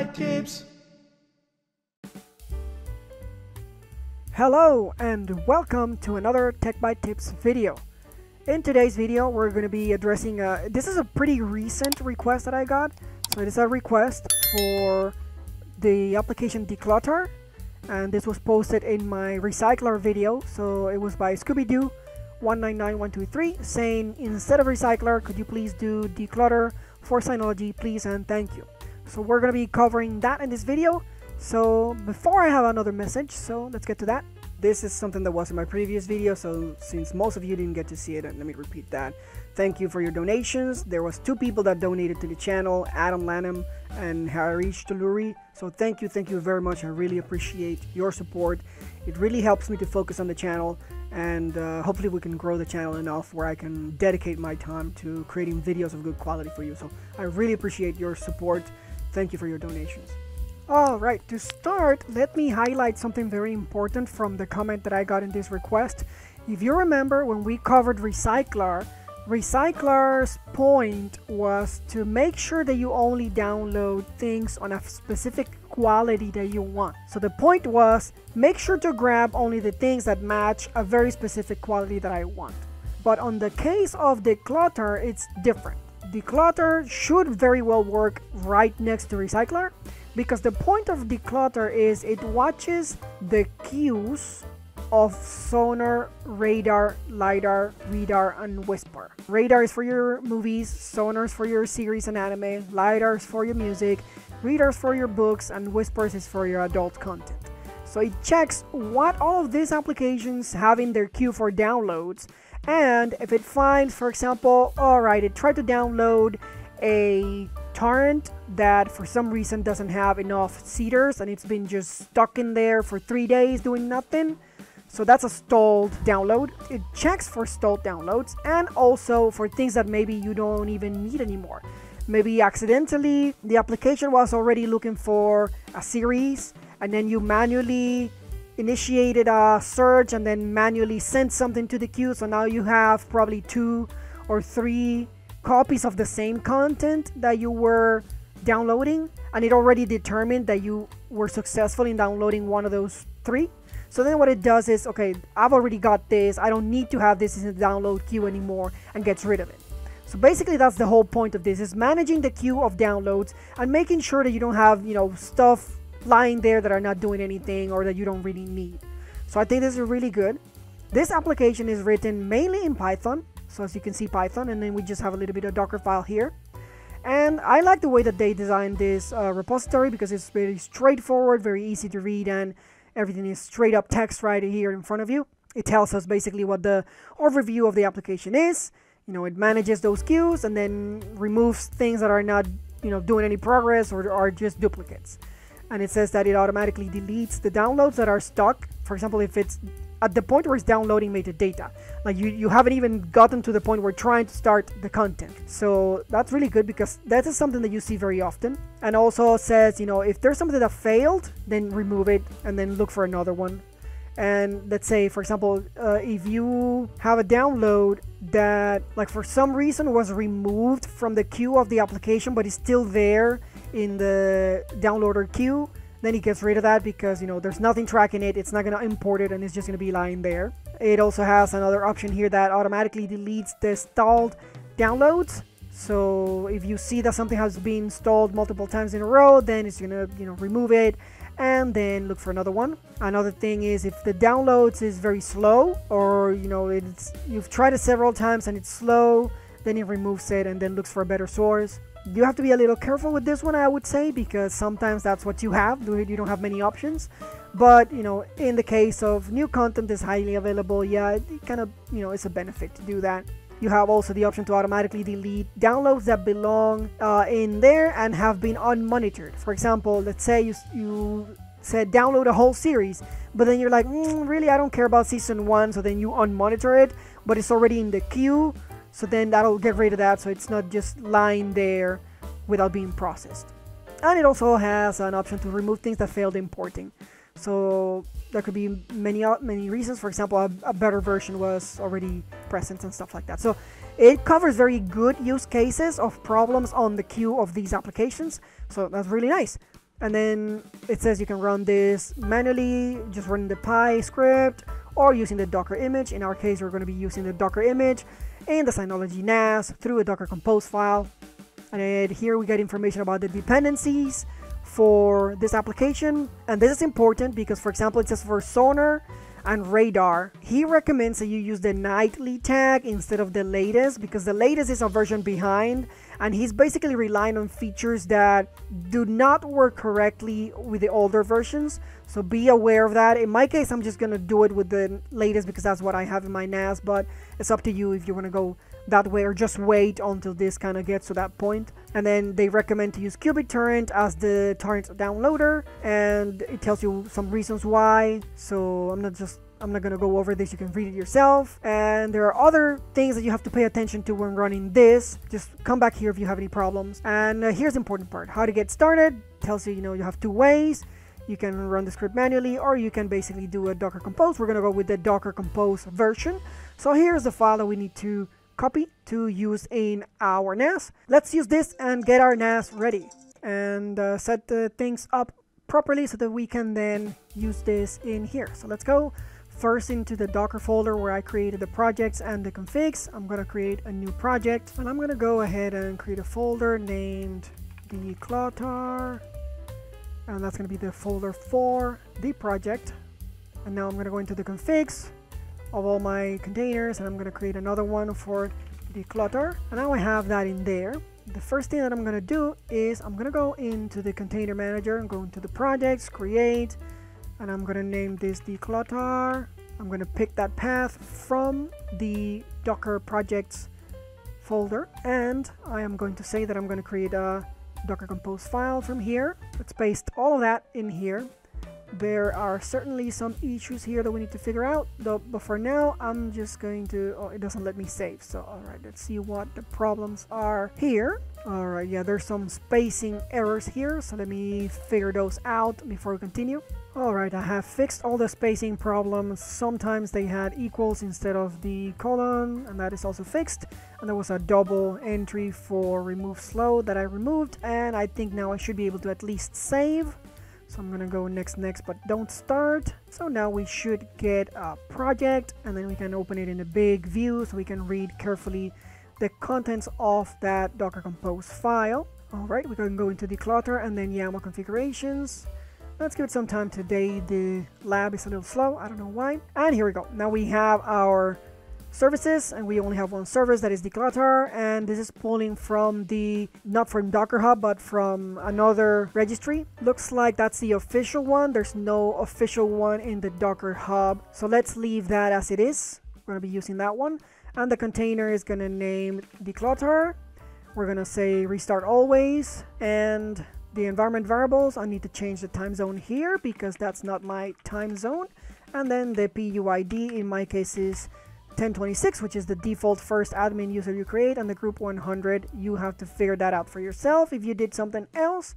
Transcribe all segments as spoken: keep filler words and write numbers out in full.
Tech Tips. Hello and welcome to another Tech Byte Tips video. In today's video we're going to be addressing a, this is a pretty recent request that I got. So it is a request for the application Decluttarr, and this was posted in my Recyclarr video. So it was by Scooby-Doo one nine nine one two three saying, instead of Recyclarr, could you please do Decluttarr for Synology, please and thank you. So we're going to be covering that in this video. So before I have another message, so let's get to that. This is something that was in my previous video, so since most of you didn't get to see it, and let me repeat that. Thank you for your donations. There was two people that donated to the channel, Adam Lanham and Harish Tuluri. So thank you, thank you very much. I really appreciate your support. It really helps me to focus on the channel, and uh, hopefully we can grow the channel enough where I can dedicate my time to creating videos of good quality for you. So I really appreciate your support. Thank you for your donations. Alright, to start, let me highlight something very important from the comment that I got in this request. If you remember, when we covered Recyclarr, Recyclarr's point was to make sure that you only download things on a specific quality that you want. So the point was, make sure to grab only the things that match a very specific quality that I want. But on the case of Decluttarr, it's different. Decluttarr should very well work right next to Recyclarr, because the point of Decluttarr is it watches the queues of Sonarr, Radarr, Lidarr, Readarr, and Whisparr. Radarr is for your movies, Sonarr is for your series and anime, Lidarr is for your music, Readarr is for your books, and Whisparr is for your adult content. So it checks what all of these applications have in their queue for downloads, and if it finds, for example, alright, it tried to download a torrent that for some reason doesn't have enough seeders and it's been just stuck in there for three days doing nothing, so that's a stalled download. It checks for stalled downloads and also for things that maybe you don't even need anymore. Maybe accidentally the application was already looking for a series and then you manually initiated a search and then manually sent something to the queue, so now you have probably two or three copies of the same content that you were downloading, and it already determined that you were successful in downloading one of those three. So then what it does is, okay, I've already got this, I don't need to have this in the download queue anymore, and gets rid of it. So basically that's the whole point of this, is managing the queue of downloads and making sure that you don't have, you know, stuff lying there that are not doing anything or that you don't really need. So I think this is really good. This application is written mainly in Python, so as you can see, Python, and then we just have a little bit of Docker file here. And I like the way that they designed this uh, repository, because it's very straightforward, very easy to read, and everything is straight up text right here in front of you. It tells us basically what the overview of the application is. You know, it manages those queues and then removes things that are not, you know, doing any progress or are just duplicates. And it says that it automatically deletes the downloads that are stuck. For example, if it's at the point where it's downloading metadata, like you, you haven't even gotten to the point where trying to start the content. So that's really good, because that is something that you see very often. And also says, you know, if there's something that failed, then remove it and then look for another one. And let's say, for example, uh, if you have a download that, like, for some reason was removed from the queue of the application, but it's still there in the downloader queue, then it gets rid of that, because, you know, there's nothing tracking it, it's not going to import it, and it's just going to be lying there. It also has another option here that automatically deletes the stalled downloads. So if you see that something has been stalled multiple times in a row, then it's going to, you know, remove it and then look for another one. Another thing is, if the downloads is very slow, or, you know, it's, you've tried it several times and it's slow, then it removes it and then looks for a better source. You have to be a little careful with this one, I would say, because sometimes that's what you have, you don't have many options. But, you know, in the case of new content that's highly available, yeah, it kind of, you know, it's a benefit to do that. You have also the option to automatically delete downloads that belong uh, in there and have been unmonitored. For example, let's say you, you said download a whole series, but then you're like, mm, really, I don't care about season one, so then you unmonitor it, but it's already in the queue. So then that'll get rid of that, so it's not just lying there without being processed. And it also has an option to remove things that failed importing. So there could be many many reasons. For example, a, a better version was already present and stuff like that. So it covers very good use cases of problems on the queue of these applications. So that's really nice. and then it says you can run this manually, just running the Py script or using the Docker image. In our case, we're going to be using the Docker image and the Synology N A S through a Docker compose file. And then here we get information about the dependencies for this application. And this is important because, for example, it says for Sonarr and Radarr, he recommends that you use the nightly tag instead of the latest, because the latest is a version behind, and he's basically relying on features that do not work correctly with the older versions. So be aware of that. In my case, I'm just gonna do it with the latest because that's what I have in my N A S, but it's up to you if you want to go that way or just wait until this kind of gets to that point. And then they recommend to use qBittorrent as the torrent downloader, and it tells you some reasons why, so I'm not just I'm not gonna go over this. You can read it yourself. And there are other things that you have to pay attention to when running this. Just come back here if you have any problems. And uh, here's the important part: how to get started. Tells you, you know, you have two ways. You can run the script manually, or you can basically do a Docker compose. We're gonna go with the Docker compose version. So here's the file that we need to copy to use in our N A S. Let's use this and get our N A S ready and uh, set the uh, things up properly so that we can then use this in here. So let's go first into the Docker folder where I created the projects and the configs. I'm going to create a new project, and I'm going to go ahead and create a folder named Decluttarr, and that's going to be the folder for the project. And now I'm going to go into the configs of all my containers, and I'm going to create another one for Decluttarr, and now I have that in there. The first thing that I'm going to do is I'm going to go into the container manager and go into the projects, create, and I'm going to name this Decluttarr. I'm going to pick that path from the Docker projects folder, and I am going to say that I'm going to create a Docker compose file from here. Let's paste all of that in here. There are certainly some issues here that we need to figure out, though, but for now I'm just going to oh, it doesn't let me save, so alright, let's see what the problems are here. Alright, yeah, there's some spacing errors here, so let me figure those out before we continue. Alright, I have fixed all the spacing problems. Sometimes they had equals instead of the colon, and that is also fixed. And there was a double entry for remove slow that I removed, and I think now I should be able to at least save. So I'm gonna go next, next, but don't start. So now we should get a project, and then we can open it in a big view so we can read carefully the contents of that Docker compose file. All right, we can go into Decluttarr and then YAML configurations. Let's give it some time today. The lab is a little slow, I don't know why. And here we go. Now we have our services, and we only have one service, that is Decluttarr, and this is pulling from the, not from Docker Hub, but from another registry. Looks like that's the official one. There's no official one in the Docker Hub, so let's leave that as it is. We're going to be using that one, and the container is going to name Decluttarr. We're going to say restart always, and the environment variables, I need to change the time zone here because that's not my time zone, and then the P U I D in my case is ten twenty-six, which is the default first admin user you create, and the group one hundred, you have to figure that out for yourself if you did something else.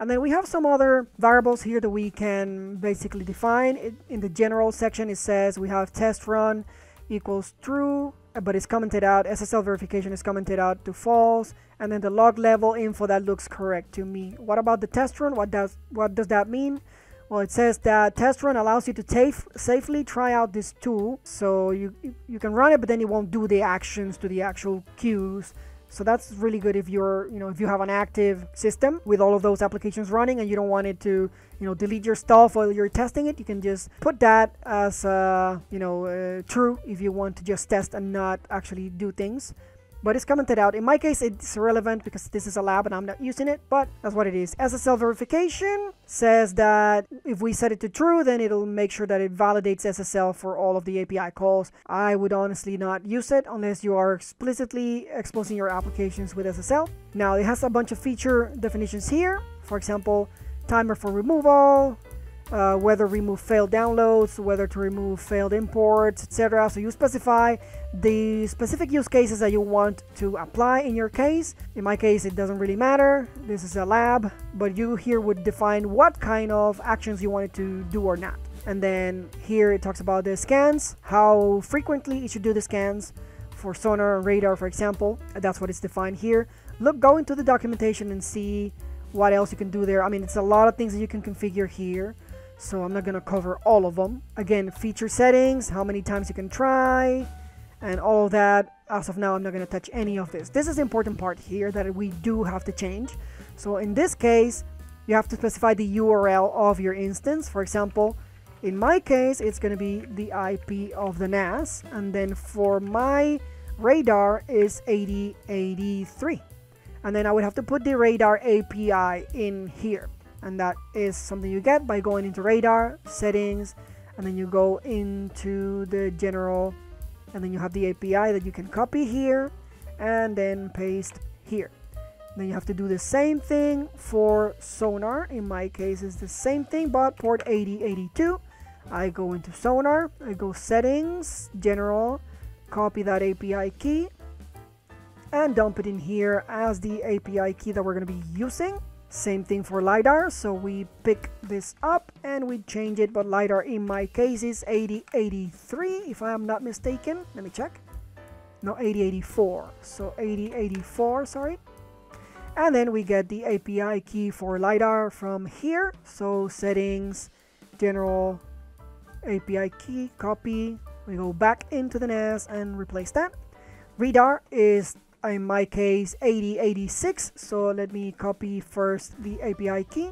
And then we have some other variables here that we can basically define. It, in the general section, it says we have test run equals true, but it's commented out. S S L verification is commented out to false, and then the log level info, that looks correct to me. What about the test run? What does what does that mean? Well, it says that test run allows you to taf safely try out this tool, so you, you you can run it, but then it won't do the actions to the actual queues. So that's really good if you're you know if you have an active system with all of those applications running and you don't want it to you know delete your stuff while you're testing it. You can just put that as uh, you know uh, true if you want to just test and not actually do things. But it's commented out. In my case, it's irrelevant because this is a lab and I'm not using it, but that's what it is. S S L verification says that if we set it to true, then it'll make sure that it validates S S L for all of the A P I calls. I would honestly not use it unless you are explicitly exposing your applications with S S L. Now, it has a bunch of feature definitions here. For example, timer for removal, Uh, whether remove failed downloads, whether to remove failed imports, et cetera. So you specify the specific use cases that you want to apply in your case. In my case, it doesn't really matter. This is a lab, but you here would define what kind of actions you wanted to do or not. And then here it talks about the scans, how frequently it should do the scans for Sonarr and Radarr, for example. That's what it's defined here. Look, go into the documentation and see what else you can do there. I mean, it's a lot of things that you can configure here, so I'm not gonna cover all of them. Again, feature settings, how many times you can try, and all of that. As of now, I'm not gonna touch any of this. This is the important part here that we do have to change. So in this case, you have to specify the U R L of your instance. For example, in my case, it's gonna be the I P of the N A S, and then for my Radarr is eighty eighty-three. And then I would have to put the Radarr A P I in here. And that is something you get by going into Radarr, settings, and then you go into the general, and then you have the A P I that you can copy here and then paste here. Then you have to do the same thing for Sonarr. In my case, it's the same thing, but port eighty eighty-two. I go into Sonarr, I go settings, general, copy that A P I key, and dump it in here as the A P I key that we're going to be using. Same thing for Lidarr, so we pick this up and we change it, but Lidarr in my case is eighty eighty-three, if I am not mistaken. Let me check. No, eighty eighty-four. So eighty eighty-four, sorry. And then we get the A P I key for Lidarr from here. So settings, general, A P I key, copy. We go back into the N A S and replace that. Readarr is, in my case, eighty eighty-six, so let me copy first the A P I key.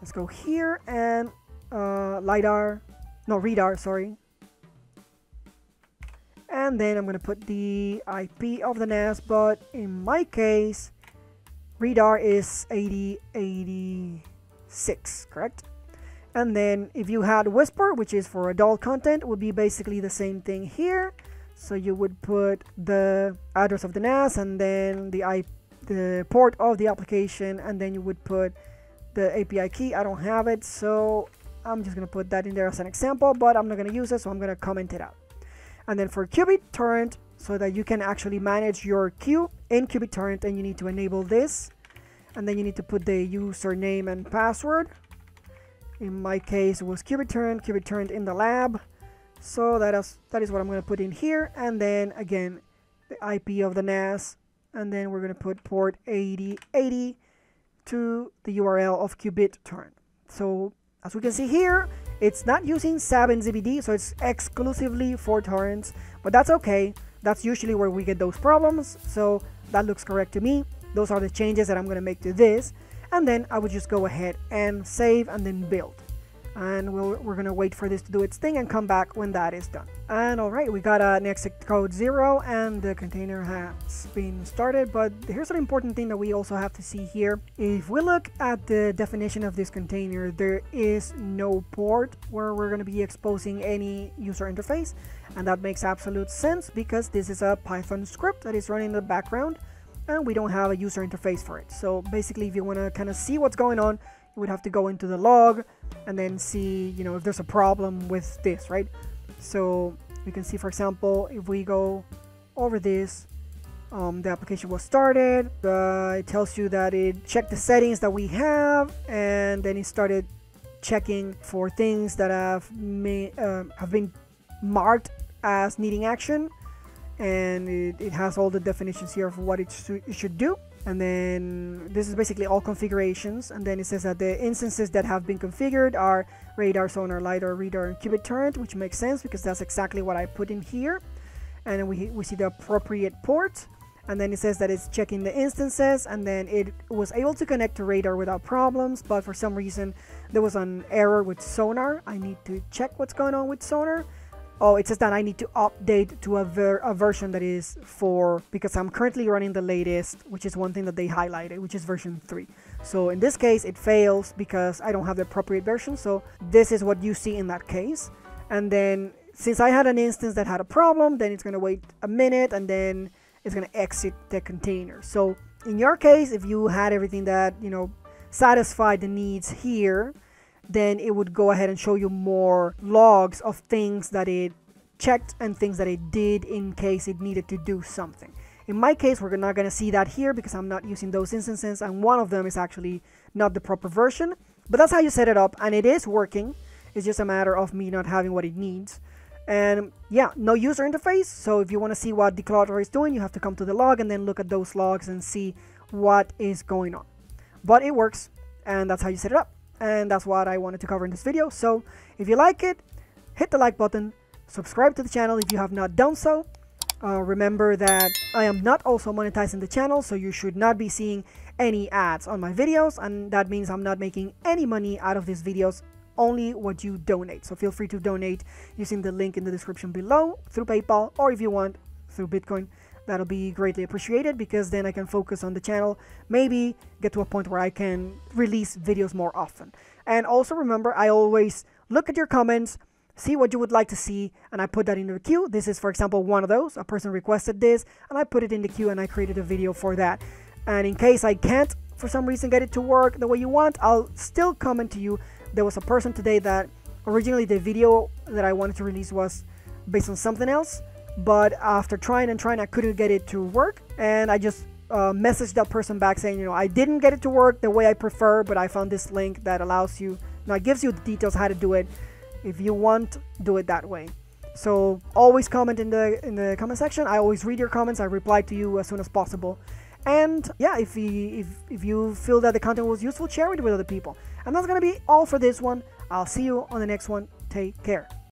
Let's go here and uh, Lidarr, no, Readarr, sorry. And then I'm gonna put the I P of the N A S, but in my case, Readarr is eighty eighty-six, correct? And then if you had Whisparr, which is for adult content, would be basically the same thing here. So you would put the address of the N A S and then the I, the port of the application, and then you would put the A P I key. I don't have it, so I'm just gonna put that in there as an example, but I'm not gonna use it, so I'm gonna comment it out. And then for qBittorrent, so that you can actually manage your queue in qBittorrent, and you need to enable this, and then you need to put the username and password. In my case, it was qBittorrent, qBittorrent in the lab. So that is, that is what I'm going to put in here, and then again the I P of the N A S, and then we're going to put port eighty eighty to the U R L of qBittorrent. So as we can see here, it's not using sabnzbd, so it's exclusively for torrents, but that's okay. That's usually where we get those problems, so that looks correct to me. Those are the changes that I'm going to make to this, and then I would just go ahead and save and then build. And we'll, we're gonna wait for this to do its thing and come back when that is done. And all right, we got an exit code zero and the container has been started, but here's an important thing that we also have to see here. If we look at the definition of this container, there is no port where we're gonna be exposing any user interface. And that makes absolute sense because this is a Python script that is running in the background and we don't have a user interface for it. So basically, if you wanna kind of see what's going on, you would have to go into the log and then see, you know, if there's a problem with this, right? So you can see, for example, if we go over this, um, the application was started, uh, it tells you that it checked the settings that we have, and then it started checking for things that have, may, uh, have been marked as needing action, and it, it has all the definitions here of what it, sh it should do. And then this is basically all configurations, and then it says that the instances that have been configured are Radarr, Sonarr, Lidarr, Readarr, and qBittorrent, which makes sense because that's exactly what I put in here. And then we, we see the appropriate port, and then it says that it's checking the instances, and then it was able to connect to Radarr without problems, but for some reason there was an error with Sonarr. I need to check what's going on with Sonarr. Oh, it says that I need to update to a, ver a version that is for, because I'm currently running the latest, which is one thing that they highlighted, which is version three. So in this case, it fails because I don't have the appropriate version. So this is what you see in that case. And then since I had an instance that had a problem, then it's going to wait a minute and then it's going to exit the container. So in your case, if you had everything that, you know, satisfied the needs here, then it would go ahead and show you more logs of things that it checked and things that it did in case it needed to do something. In my case, we're not gonna see that here because I'm not using those instances, and one of them is actually not the proper version, but that's how you set it up, and it is working. It's just a matter of me not having what it needs. And yeah, no user interface, so if you wanna see what Decluttarr is doing, you have to come to the log and then look at those logs and see what is going on. but it works, and that's how you set it up. And that's what I wanted to cover in this video. So if you like it, hit the like button, subscribe to the channel if you have not done so. Uh, remember that I am not also monetizing the channel, so you should not be seeing any ads on my videos, and that means I'm not making any money out of these videos, only what you donate. So feel free to donate using the link in the description below through PayPal, or if you want through Bitcoin. That'll be greatly appreciated, because then I can focus on the channel, maybe get to a point where I can release videos more often. And also remember, I always look at your comments, see what you would like to see, and I put that in the queue. This is, for example, one of those. A person requested this, and I put it in the queue, and I created a video for that. And in case I can't, for some reason, get it to work the way you want, I'll still comment to you. There was a person today that originally the video that I wanted to release was based on something else, but after trying and trying, I couldn't get it to work, and I just uh, messaged that person back saying, you know, I didn't get it to work the way I prefer, but I found this link that allows you, now it gives you the details how to do it. If you want, do it that way. So always comment in the in the comment section. I always read your comments. I reply to you as soon as possible. And yeah, if you, if, if you feel that the content was useful, share it with other people. And that's gonna be all for this one. I'll see you on the next one. Take care.